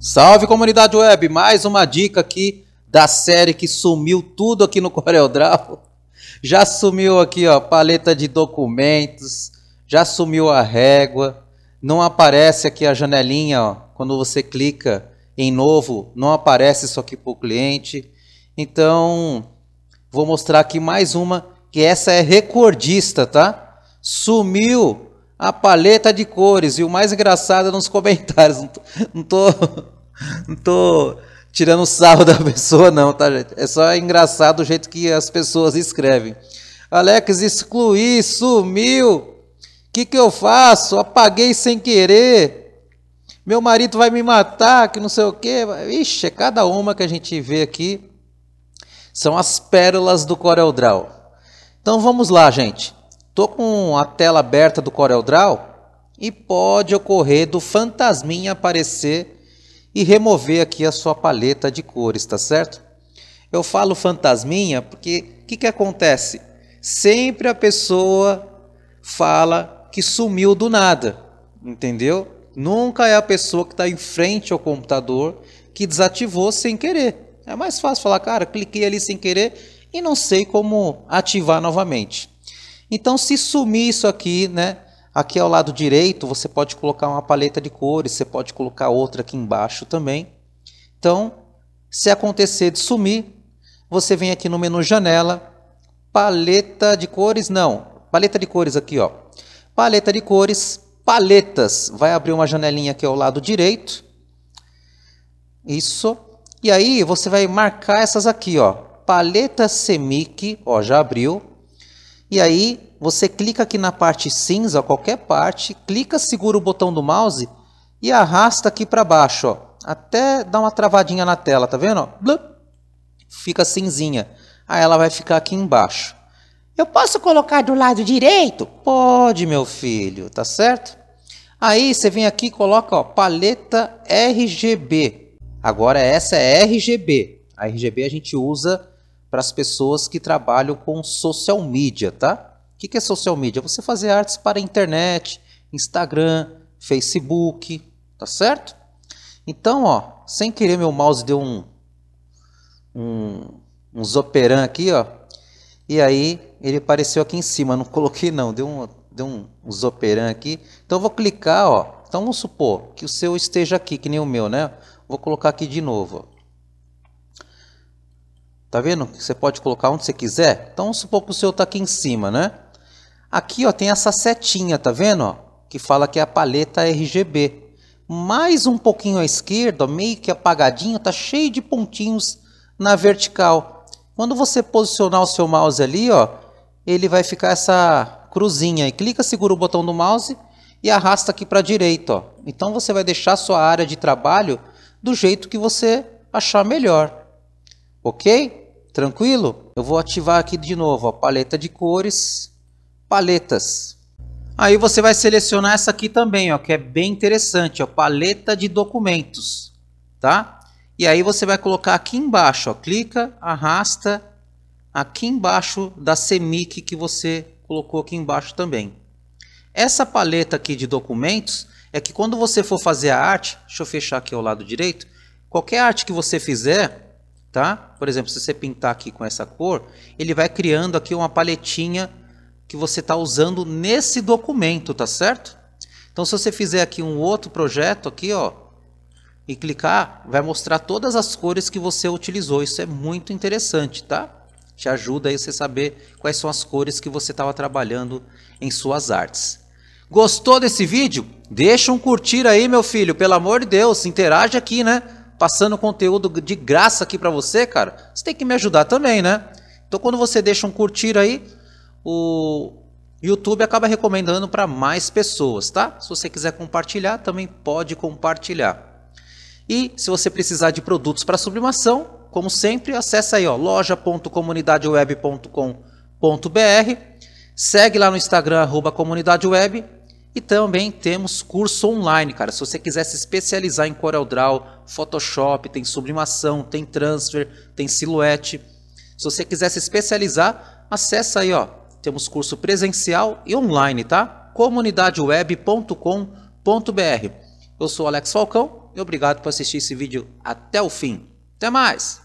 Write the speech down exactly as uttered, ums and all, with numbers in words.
Salve comunidade web, mais uma dica aqui da série que sumiu tudo aqui no CorelDRAW. Já sumiu aqui, ó, paleta de documentos, já sumiu a régua, não aparece aqui a janelinha, ó, quando você clica em novo, não aparece isso aqui para o cliente. Então, vou mostrar aqui mais uma, que essa é recordista, tá? Sumiu a paleta de cores, e o mais engraçado é nos comentários, não tô, não tô, não tô tirando sarro da pessoa não, tá gente? É só engraçado o jeito que as pessoas escrevem. Alex, excluí, sumiu, que que eu faço? Apaguei sem querer, meu marido vai me matar, que não sei o que. Ixi, é cada uma que a gente vê aqui, são as pérolas do CorelDRAW. Então vamos lá, gente. Estou com a tela aberta do CorelDRAW e pode ocorrer do fantasminha aparecer e remover aqui a sua paleta de cores, tá certo? Eu falo fantasminha porque o que, que acontece? Sempre a pessoa fala que sumiu do nada, entendeu? Nunca é a pessoa que está em frente ao computador que desativou sem querer. É mais fácil falar, cara, cliquei ali sem querer e não sei como ativar novamente. Então, se sumir isso aqui, né? Aqui ao lado direito, você pode colocar uma paleta de cores, você pode colocar outra aqui embaixo também. Então, se acontecer de sumir, você vem aqui no menu janela, paleta de cores, não, paleta de cores aqui, ó. Paleta de cores, paletas, vai abrir uma janelinha aqui ao lado direito. Isso. E aí, você vai marcar essas aqui, ó. Paleta C M Y K, ó, já abriu. E aí, você clica aqui na parte cinza, qualquer parte, clica, segura o botão do mouse e arrasta aqui para baixo, ó, até dar uma travadinha na tela, tá vendo? Ó? Blup, fica cinzinha. Aí ela vai ficar aqui embaixo. Eu posso colocar do lado direito? Pode, meu filho, tá certo? Aí você vem aqui e coloca, ó, paleta R G B. Agora essa é R G B. A R G B a gente usa para as pessoas que trabalham com social media, tá? O que é social media? Você fazer artes para a internet, Instagram, Facebook, tá certo? Então, ó, sem querer meu mouse deu um, um, um zoperan aqui, ó, e aí ele apareceu aqui em cima, não coloquei não, deu um, deu um, um zoperan aqui. Então eu vou clicar, ó, então vamos supor que o seu esteja aqui, que nem o meu, né? Vou colocar aqui de novo, ó. Tá vendo? Você pode colocar onde você quiser. Então, vamos supor que o seu tá aqui em cima, né? Aqui, ó, tem essa setinha, tá vendo? Ó, que fala que é a paleta R G B. Mais um pouquinho à esquerda, ó, meio que apagadinho, tá cheio de pontinhos na vertical. Quando você posicionar o seu mouse ali, ó, ele vai ficar essa cruzinha. E clica, segura o botão do mouse e arrasta aqui para a direita, ó. Então, você vai deixar a sua área de trabalho do jeito que você achar melhor. Ok? Tranquilo? Eu vou ativar aqui de novo a paleta de cores, paletas. Aí você vai selecionar essa aqui também, ó, que é bem interessante, ó, paleta de documentos, tá? E aí você vai colocar aqui embaixo, ó, clica, arrasta aqui embaixo da C M Y K que você colocou aqui embaixo também. Essa paleta aqui de documentos é que quando você for fazer a arte, deixa eu fechar aqui ao lado direito, qualquer arte que você fizer, tá? Por exemplo, se você pintar aqui com essa cor, ele vai criando aqui uma paletinha que você está usando nesse documento, tá certo? Então, se você fizer aqui um outro projeto aqui, ó, e clicar, vai mostrar todas as cores que você utilizou. Isso é muito interessante, tá? Te ajuda aí você saber quais são as cores que você estava trabalhando em suas artes. Gostou desse vídeo? Deixa um curtir aí, meu filho, pelo amor de Deus, interage aqui, né? Passando conteúdo de graça aqui para você, cara, você tem que me ajudar também, né? Então, quando você deixa um curtir aí, o YouTube acaba recomendando para mais pessoas, tá? Se você quiser compartilhar, também pode compartilhar. E se você precisar de produtos para sublimação, como sempre, acessa aí, ó, loja ponto comunidade web ponto com ponto br, segue lá no Instagram, arroba comunidadeweb. E também temos curso online, cara. Se você quiser se especializar em CorelDRAW, Photoshop, tem sublimação, tem transfer, tem silhouette. Se você quiser se especializar, acessa aí, ó. Temos curso presencial e online, tá? comunidade web ponto com ponto br. Eu sou Alex Falcão e obrigado por assistir esse vídeo até o fim. Até mais!